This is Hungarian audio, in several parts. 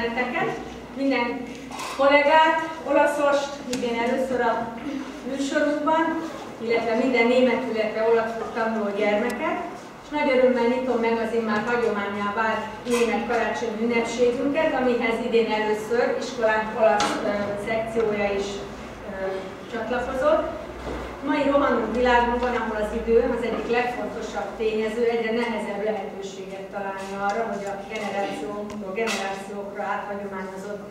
üzeneteket. Minden kollégát, olaszost, idén először a műsorunkban, illetve minden német, illetve olaszul tanuló gyermeket. És nagy örömmel nyitom meg az immár hagyományá vált német karácsonyi ünnepségünket, amihez idén először iskolánk olasz szekciója is csatlakozott. Mai rohanó világunkban, ahol az idő az egyik legfontosabb tényező, egyre nehezebb lehetőséget találni arra, hogy a generációkra áthagyományozott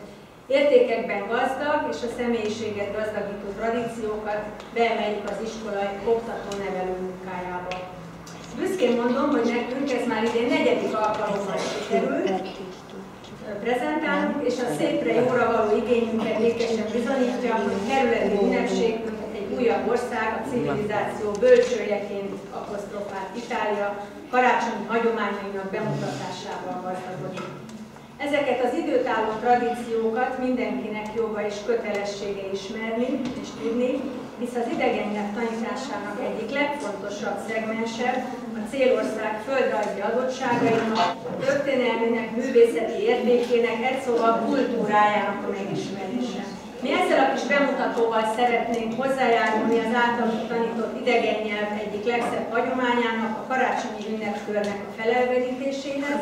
értékekben gazdag és a személyiséget gazdagító tradíciókat beemeljük az iskolai oktató-nevelő munkájába. Büszkén mondom, hogy nekünk ez már idén negyedik alkalommal sikerült prezentálunk, és a szépre jóra való igényünket békésen bizonyítja, hogy kerületi ünnepségünk újabb ország, a civilizáció bölcsőjeként aposztrofált Itália karácsonyi hagyományainak bemutatásával gazdagodik. Ezeket az időtálló tradíciókat mindenkinek joga és kötelessége ismerni és tudni, hisz az idegennyelv tanításának egyik legfontosabb szegmense a célország földrajzi adottságainak, történelmének, művészeti értékének, egy szóval kultúrájának a megismerése. Mi ezzel a kis bemutatóval szeretnénk hozzájárulni az általunk tanított idegennyelv egyik legszebb hagyományának, a karácsonyi ünnepkörnek a felelvenítéséhez,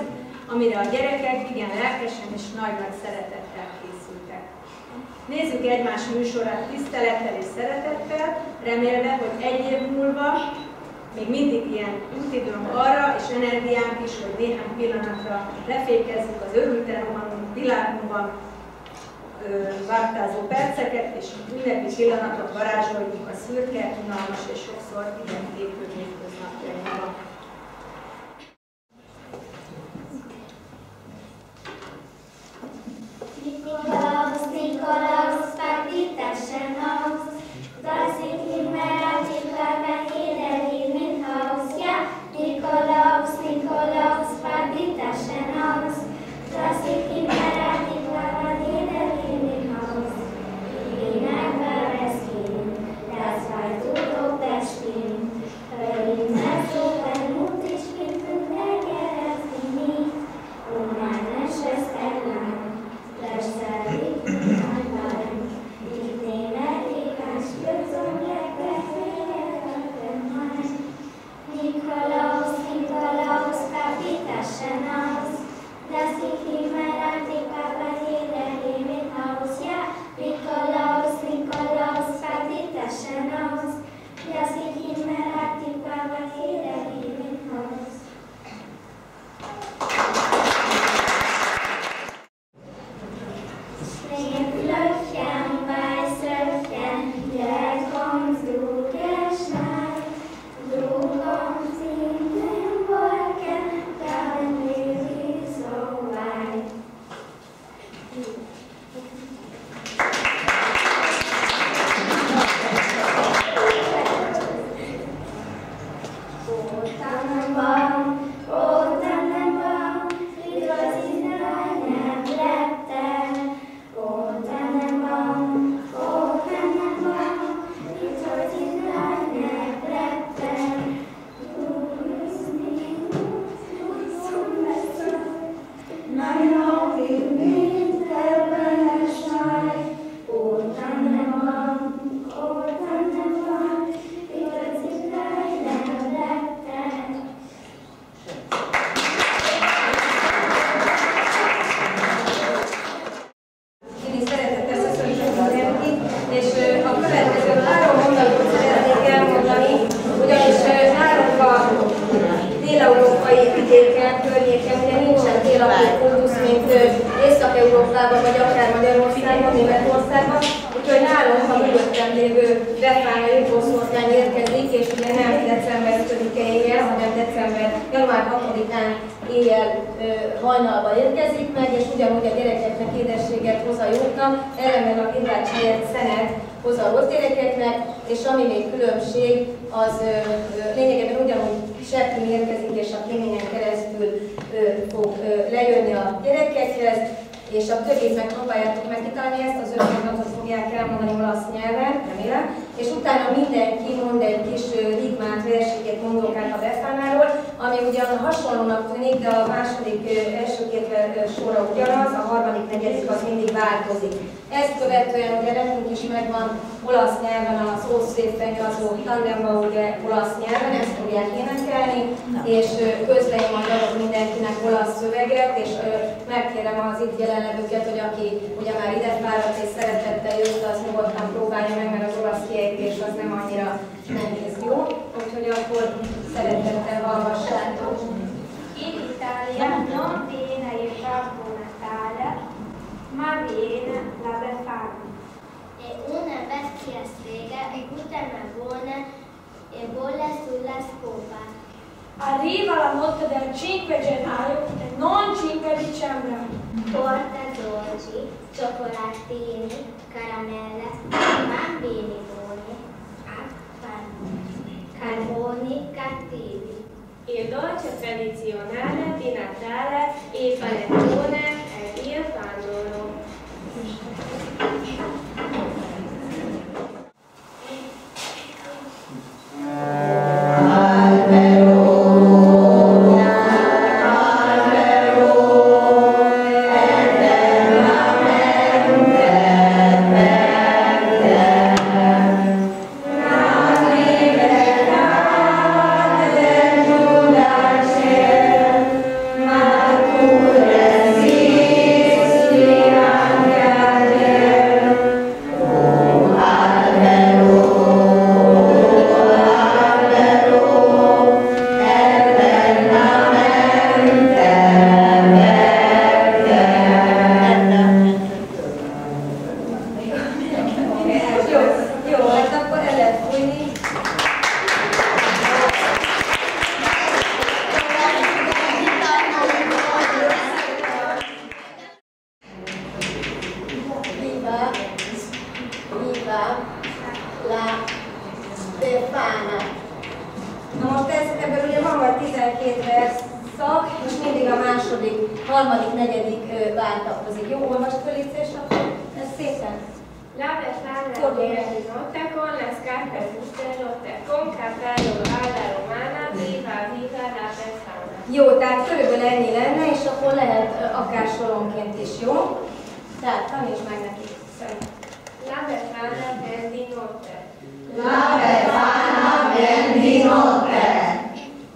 amire a gyerekek igen lelkesen és nagy-nagy szeretettel készültek. Nézzük egymás műsorát tisztelettel és szeretettel, remélve, hogy egy év múlva még mindig ilyen útidőnk arra, és energiánk is, hogy néhány pillanatra lefékezzük az örülte rohanó világunkban vártázó perceket, és ünnepi pillanatot varázsoljuk a szürke, unalmas és sokszor igen épülő hétköznapjainkban. Nikolaus, Nikolaus, fahr die Taschen aus, da sind immer die Wagen, jeder will mit Haus. Ja, Nikolaus, Nikolaus, fahr die Taschen aus, da sind immer die Wagen, jeder will. ami ugyan hasonlónak tűnik, de a második, első két sorra ugyanaz, a harmadik, negyedik az mindig változik. Ezt követően ugye nekünk is megvan olasz nyelven az Ószéfenyazó tandemba, ugye olasz nyelven, ezt fogják énekelni, és közben majd adok mindenkinek olasz szöveget, és megkérem az itt jelenlevőket, hogy aki ugye már ide fáradt és szeretettel jött, az nyugodtan próbálja meg, mert az olasz kiejtés az nem annyira nehéz, jó? Úgyhogy akkor szeretettel hallgassátok. In Italia non viene il Babbo Natale, ma viene la Befana. E una vecchia strega e butta una buona e bolla sulla scopa. Arriva la notte del 5 gennaio e non 5 dicembre. Porta dolci, cioccolatini, caramelle, bambini buoni, carboni cattivi. Il dolce tradizionale di Natale, il panettone e il pandoro. Jó, tehát körülbelül ennyi lenne, és akkor lehet akár soronként is, jó? Tehát taníts meg nekik. La Befana ben di notte. La Befana ben di notte.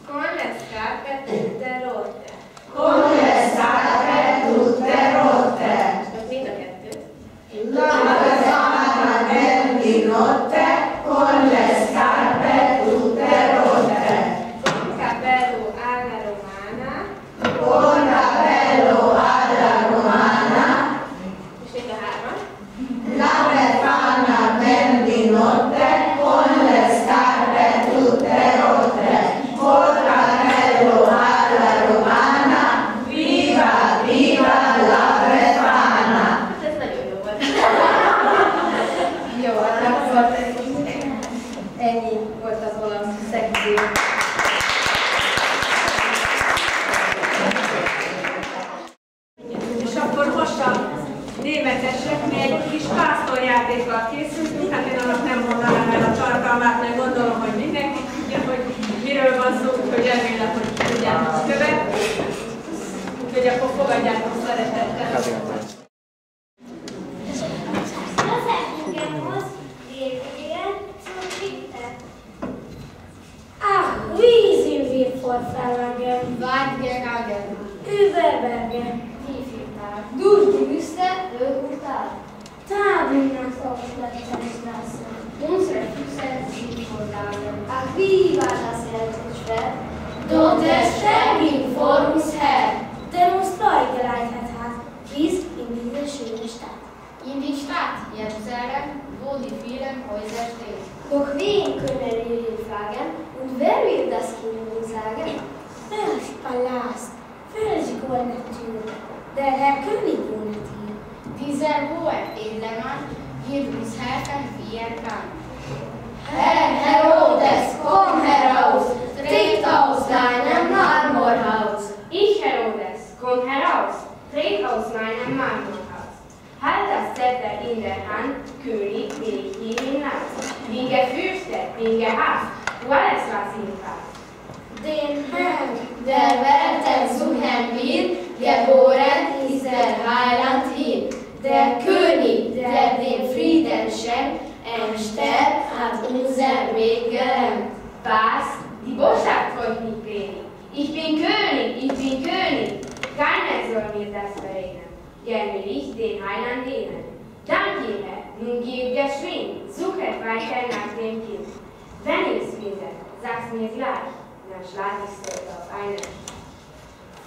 Con le scarpe tutte rotte. Con le scarpe tutte rotte. Ez mind a kettő. La Befana ben di notte. Con le scarpe tutte rotte. Con capello alla romana. Con capello alla romana. És még a hárman. La Befana ben di notte. Con le scarpe tutte rotte. Con capello alla romana. Viva, viva la Befana. Hát ez nagyon jó volt. Jó, akkor ennyi volt az olasz szekció. És akkor most a németeseknél egy kis pásztorjátékkal készültünk, hát én annak nem mondanám el a tartalmát, mert gondolom, hogy mindenki tudja, hogy miről van szó, hogy remélem, hogy tudjátok követ. Úgyhogy akkor fogadjátok szeretettel. Országgen, Vágygerágen, Üverbergen, Hívítál, Durgi Büszke, Őrúrtál, Távinnak szavaztatás lászol, Munszre Füszer, Szívfordágen, A Híválás eltöcsve, Dodes Segin Formus Her, Demonstrálj Gerájthetát, Víz, Indíze Sőnistát. Indítsát, Jeruzsálem, Bódi Fíren, Hajzertén. Doch wen können wir hier fragen? Und wer will das Kind nun sagen? Welch Palast, welch goldene Tür, der Herr König wohnt hier. Dieser hohe Edelmann wird uns helfen, wie er kann. Herr Herodes, komm heraus, tritt aus deinem Marmorhaus. Ich, Herodes, komm heraus, tritt aus meinem Marmorhaus. Halt das Zepter in der Hand, König will ich hier hinaus. Bin gefürchtet, bin gehasst, du alles, was ihm passt. Then hand there were Tanzun and Mir, geboren ist der Heiland hier. Der König, der den Frieden schenkt, ein Stern hat unseren Weg gelenkt. Was? Die Botschaft folgt nicht wenig. Ich bin König, keiner soll mir das verringern. Gern will ich den Heiland dienen. Dank ihr, Herr, nun geht geschwind, suchet weiter nach dem Kind. Wenn ihr's findet, sag's mir gleich, dann schlag ich's dort auf einen.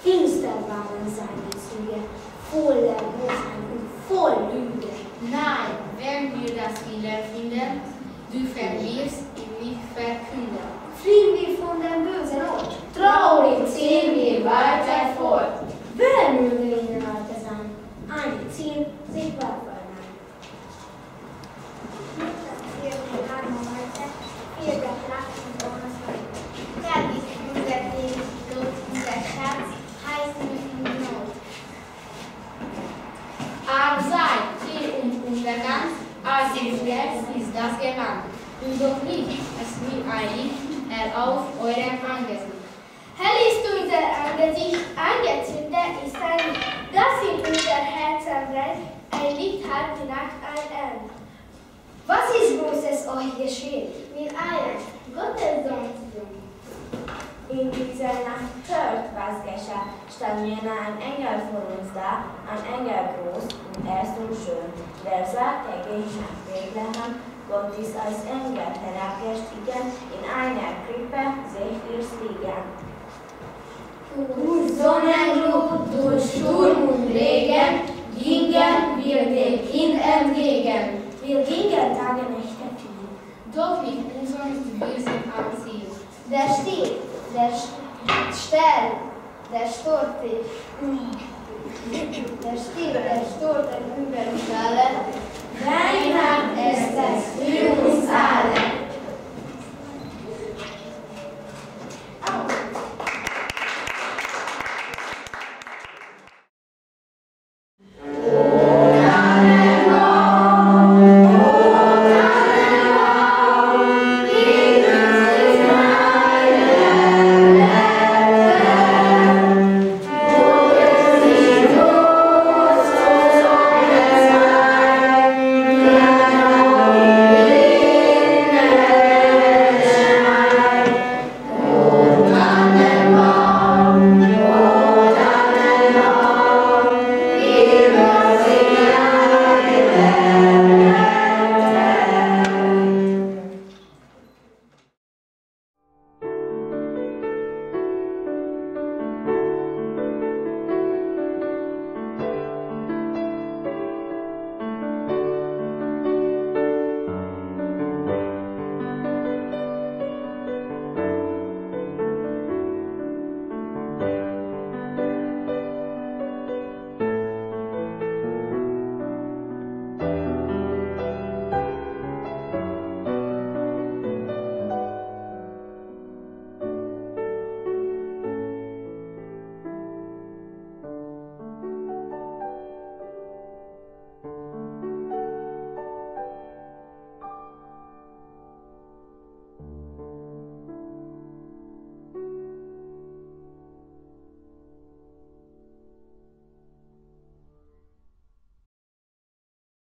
Finster waren seine Züge, voller Bosheit und voll Lüge. Nein, wenn wir das Fehler finden, du verlierst ihn nicht verkünden. Fliehen wir von dem bösen Ort, traurig ziehen wir weiter fort. Wer mögen wir in der Warte sein? Einige ziehen sich weiter. Als ihr schlägt, ist das gewandt. Und doch nicht, es mir eilig, auf eurem Angesicht. Hell ist unser Angesicht, angezündet ist ein Licht, das in unser Herz brennt, ein Licht hat die Nacht ein Ende. Was ist Großes euch geschehen? Wir alle, Gottes Sohn zu tun. In dieser Nacht hört, was geschah, stand jener ein Engel vor uns da, ein Engel groß und er so schön. Der sagte gleich nach Bethlehem, Gott ist als Engel herabgestiegen, in einer Krippe seht ihr's liegen. Durch Sonnenflut, durch Sturm und Regen, gingen wir dem Kind entgegen. Wir gingen Tage, Nächte viel, doch nicht umsonst wir sind am Ziel. Der Stieg, der Stern, der Sturte, der Stieg, der Sturte über die Schale, reinhand ist es für uns alle.